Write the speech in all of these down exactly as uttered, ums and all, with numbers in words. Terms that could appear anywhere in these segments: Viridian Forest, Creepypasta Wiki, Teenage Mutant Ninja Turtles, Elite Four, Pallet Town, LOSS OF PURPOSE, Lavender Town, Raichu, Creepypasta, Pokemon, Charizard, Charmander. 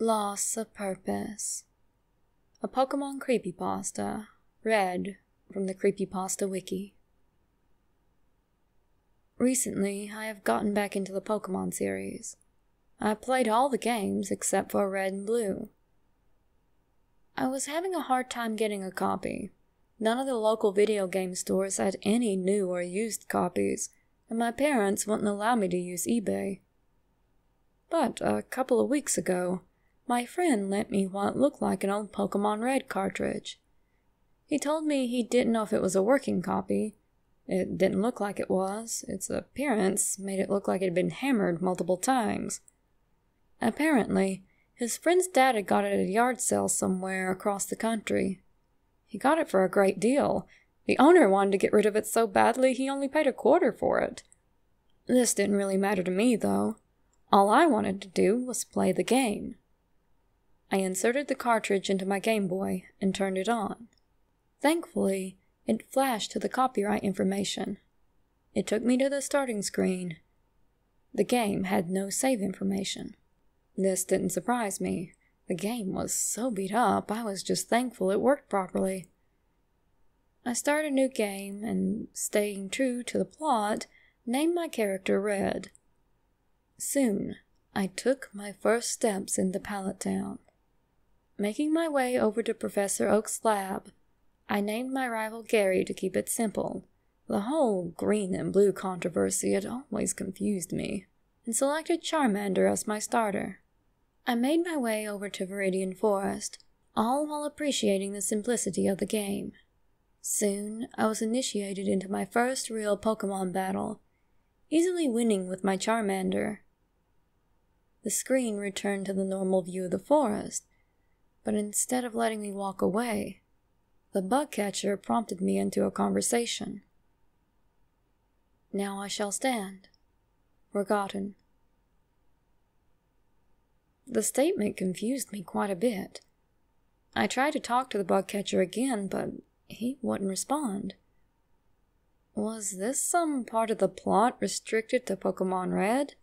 Loss of Purpose. A Pokemon Creepypasta, read from the Creepypasta Wiki. Recently, I have gotten back into the Pokemon series. I played all the games except for Red and Blue. I was having a hard time getting a copy. None of the local video game stores had any new or used copies, and my parents wouldn't allow me to use eBay. But a couple of weeks ago, my friend lent me what looked like an old Pokemon Red cartridge. He told me he didn't know if it was a working copy. It didn't look like it was. Its appearance made it look like it had been hammered multiple times. Apparently, his friend's dad had got it at a yard sale somewhere across the country. He got it for a great deal. The owner wanted to get rid of it so badly he only paid a quarter for it. This didn't really matter to me, though. All I wanted to do was play the game. I inserted the cartridge into my Game Boy and turned it on. Thankfully, it flashed to the copyright information. It took me to the starting screen. The game had no save information. This didn't surprise me. The game was so beat up, I was just thankful it worked properly. I started a new game and, staying true to the plot, named my character Red. Soon, I took my first steps into Pallet Town. Making my way over to Professor Oak's lab, I named my rival Gary to keep it simple. The whole green and blue controversy had always confused me, and selected Charmander as my starter. I made my way over to Viridian Forest, all while appreciating the simplicity of the game. Soon, I was initiated into my first real Pokemon battle, easily winning with my Charmander. The screen returned to the normal view of the forest, but instead of letting me walk away, the bug catcher prompted me into a conversation. Now I shall stand, forgotten. The statement confused me quite a bit. I tried to talk to the bug catcher again, but he wouldn't respond. Was this some part of the plot restricted to Pokemon Red?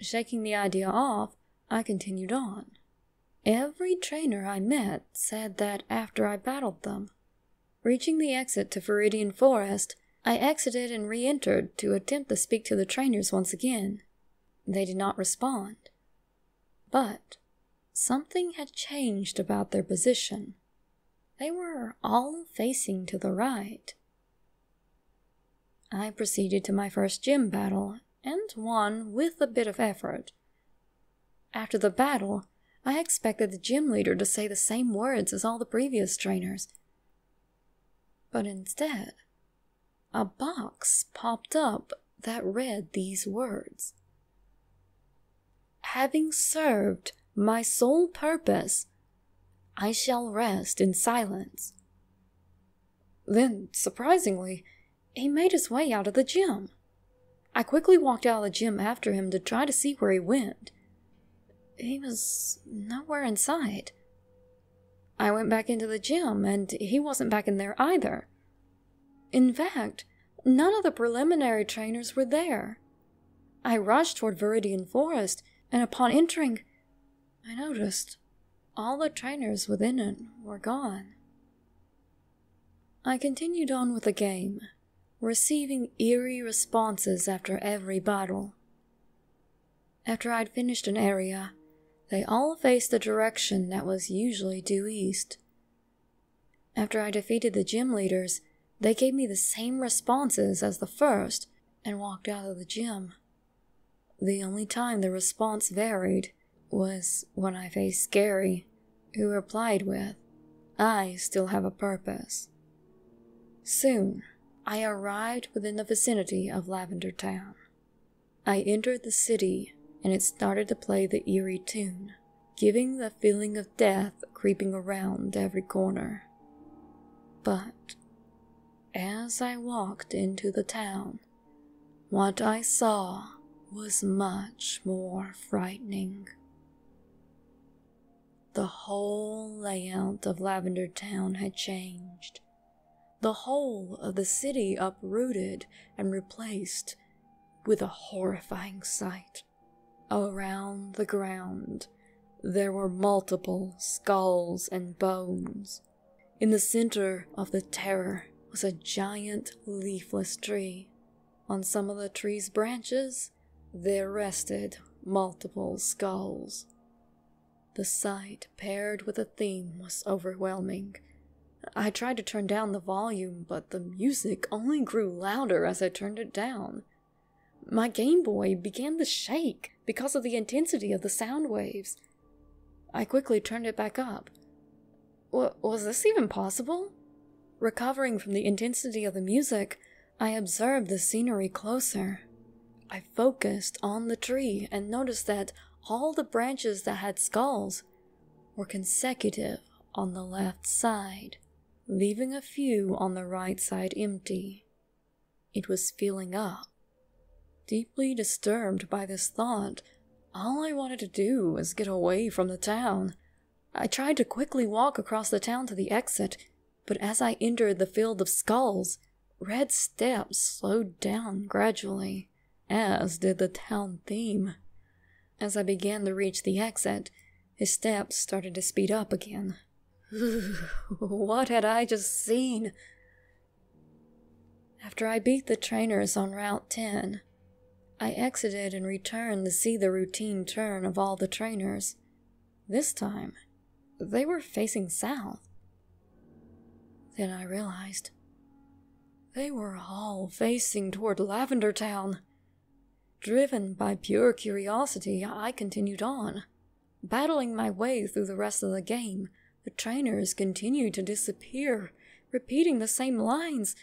Shaking the idea off, I continued on. Every trainer I met said that after I battled them. Reaching the exit to Viridian Forest, I exited and re-entered to attempt to speak to the trainers once again. They did not respond. But something had changed about their position. They were all facing to the right. I proceeded to my first gym battle, and won with a bit of effort. After the battle, I expected the gym leader to say the same words as all the previous trainers. But instead, a box popped up that read these words. Having served my sole purpose, I shall rest in silence. Then, surprisingly, he made his way out of the gym. I quickly walked out of the gym after him to try to see where he went. He was nowhere in sight. I went back into the gym, and he wasn't back in there either. In fact, none of the preliminary trainers were there. I rushed toward Viridian Forest, and upon entering, I noticed all the trainers within it were gone. I continued on with the game, receiving eerie responses after every battle. After I'd finished an area, they all faced the direction that was usually due east. After I defeated the gym leaders, they gave me the same responses as the first and walked out of the gym. The only time the response varied was when I faced Gary, who replied with, "I still have a purpose." Soon, I arrived within the vicinity of Lavender Town. I entered the city, and it started to play the eerie tune, giving the feeling of death creeping around every corner. But as I walked into the town, what I saw was much more frightening. The whole layout of Lavender Town had changed. The whole of the city uprooted and replaced with a horrifying sight. Around the ground, There were multiple skulls and bones. In the center of the terror was a giant leafless tree. On some of the tree's branches, there rested multiple skulls. The sight paired with the theme was overwhelming. I tried to turn down the volume, but the music only grew louder as I turned it down. My Game Boy began to shake because of the intensity of the sound waves. I quickly turned it back up. W- was this even possible? Recovering from the intensity of the music, I observed the scenery closer. I focused on the tree and noticed that all the branches that had skulls were consecutive on the left side, leaving a few on the right side empty. It was filling up. Deeply disturbed by this thought, all I wanted to do was get away from the town. I tried to quickly walk across the town to the exit, but as I entered the field of skulls, red steps slowed down gradually, as did the town theme. As I began to reach the exit, his steps started to speed up again. What had I just seen? After I beat the trainers on Route ten, I exited and returned to see the routine turn of all the trainers. This time, they were facing south. Then I realized they were all facing toward Lavender Town. Driven by pure curiosity, I continued on. Battling my way through the rest of the game, the trainers continued to disappear, repeating the same lines.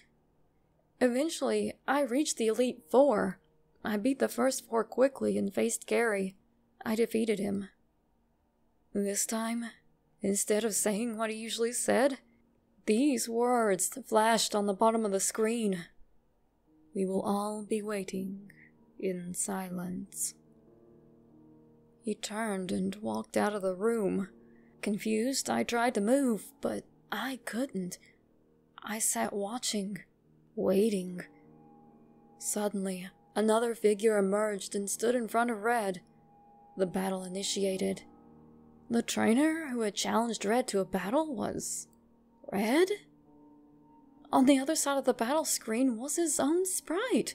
Eventually, I reached the Elite Four. I beat the first four quickly and faced Gary. I defeated him. This time, instead of saying what he usually said, these words flashed on the bottom of the screen. We will all be waiting in silence. He turned and walked out of the room. Confused, I tried to move, but I couldn't. I sat watching, waiting. Suddenly, another figure emerged and stood in front of Red. The battle initiated. The trainer who had challenged Red to a battle was Red? On the other side of the battle screen was his own sprite.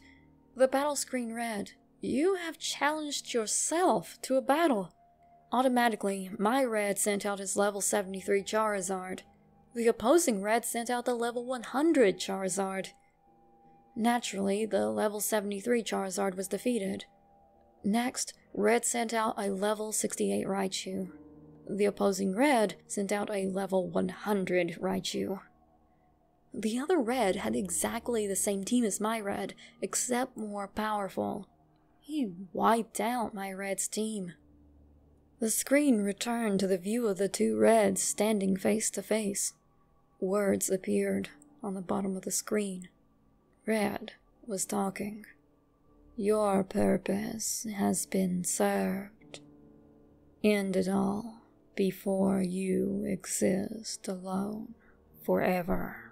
The battle screen read, "You have challenged yourself to a battle." Automatically, my Red sent out his level seventy-three Charizard. The opposing Red sent out the level one hundred Charizard. Naturally, the level seventy-three Charizard was defeated. Next, Red sent out a level sixty-eight Raichu. The opposing Red sent out a level one hundred Raichu. The other Red had exactly the same team as my Red, except more powerful. He wiped out my Red's team. The screen returned to the view of the two Reds standing face to face. Words appeared on the bottom of the screen. Red was talking. "Your purpose has been served. End it all before you exist alone forever."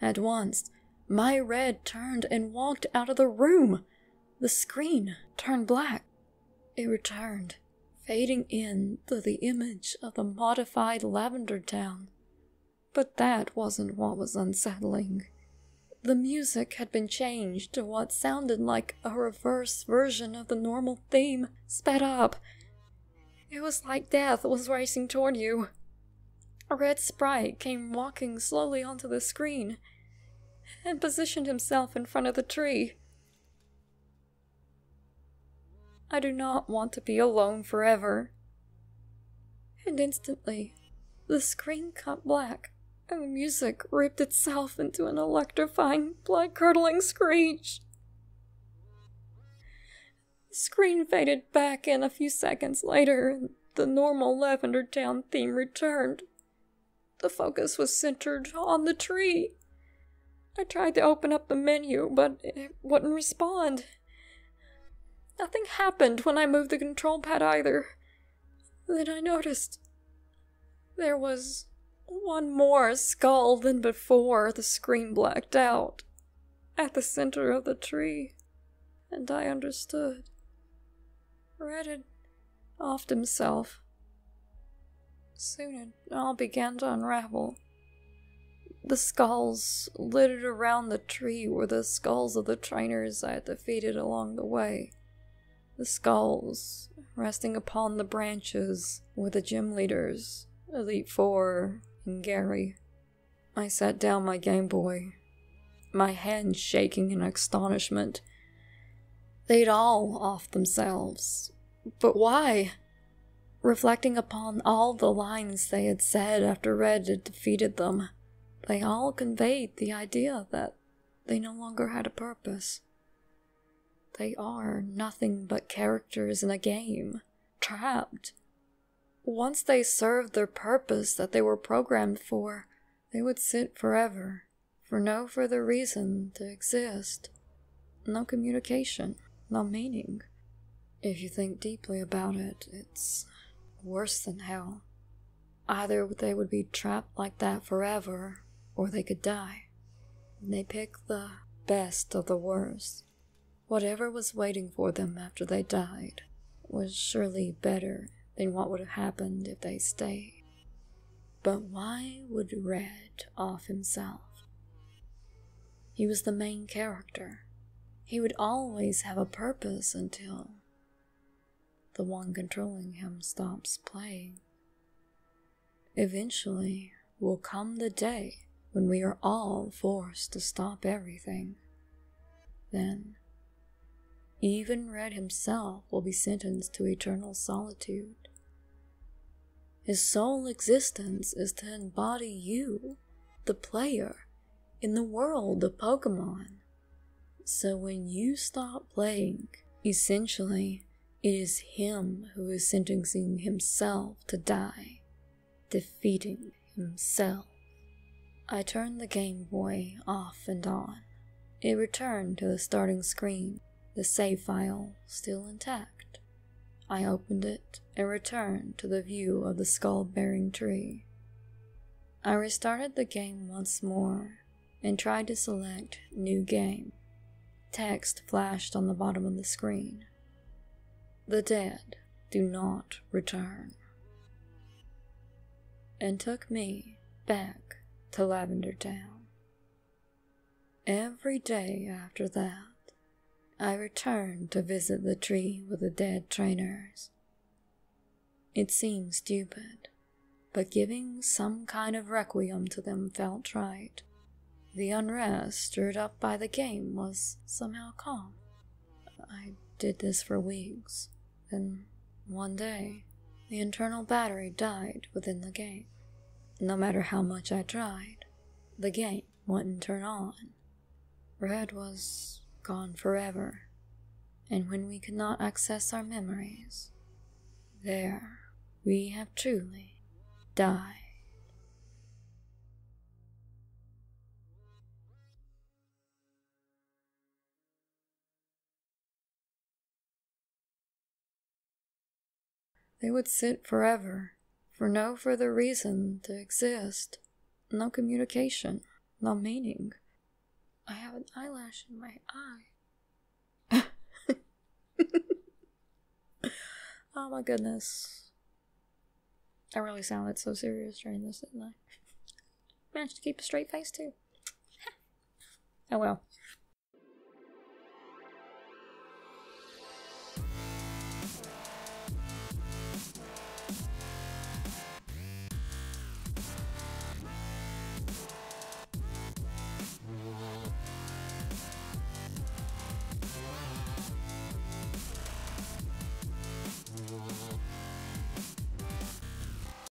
At once, my Red turned and walked out of the room. The screen turned black. It returned, fading into the image of the modified Lavender Town. But that wasn't what was unsettling. The music had been changed to what sounded like a reverse version of the normal theme, sped up. It was like death was racing toward you. A red sprite came walking slowly onto the screen and positioned himself in front of the tree. I do not want to be alone forever. And instantly, the screen cut black, and the music ripped itself into an electrifying, blood-curdling screech. The screen faded back in a few seconds later, and the normal Lavender Town theme returned. The focus was centered on the tree. I tried to open up the menu, but it wouldn't respond. Nothing happened when I moved the control pad either. Then I noticed there was one more skull than before the screen blacked out at the center of the tree, and I understood. Red had offed himself Soon it all began to unravel. The skulls littered around the tree were the skulls of the trainers I had defeated along the way. The skulls resting upon the branches were the gym leaders, Elite Four and Gary. I set down my Game Boy, my hand shaking in astonishment. They'd all off themselves. But why? Reflecting upon all the lines they had said after Red had defeated them, they all conveyed the idea that they no longer had a purpose. They are nothing but characters in a game, trapped. Once they served their purpose that they were programmed for, they would sit forever, for no further reason to exist. No communication, no meaning. If you think deeply about it, it's worse than hell. Either they would be trapped like that forever, or they could die. And they picked the best of the worst. Whatever was waiting for them after they died was surely better than what would have happened if they stayed. But why would Red off himself? He was the main character. He would always have a purpose until the one controlling him stops playing. Eventually will come the day when we are all forced to stop everything. Then, even Red himself will be sentenced to eternal solitude. His sole existence is to embody you, the player, in the world of Pokemon. So when you stop playing, essentially, it is him who is sentencing himself to die, defeating himself. I turned the Game Boy off and on. It returned to the starting screen, the save file still intact. I opened it and returned to the view of the skull-bearing tree. I restarted the game once more and tried to select New Game. Text flashed on the bottom of the screen. The dead do not return. And took me back to Lavender Town. Every day after that, I returned to visit the tree with the dead trainers. It seemed stupid, but giving some kind of requiem to them felt right. The unrest stirred up by the game was somehow calm. I did this for weeks, then one day, the internal battery died within the game. No matter how much I tried, the game wouldn't turn on. Red was gone forever, and when we could not access our memories, there we have truly died. They would sit forever, for no further reason to exist. No communication, no meaning. I have an eyelash in my eye. Oh my goodness. I really sounded so serious during this, didn't I? Managed to keep a straight face too. Oh well.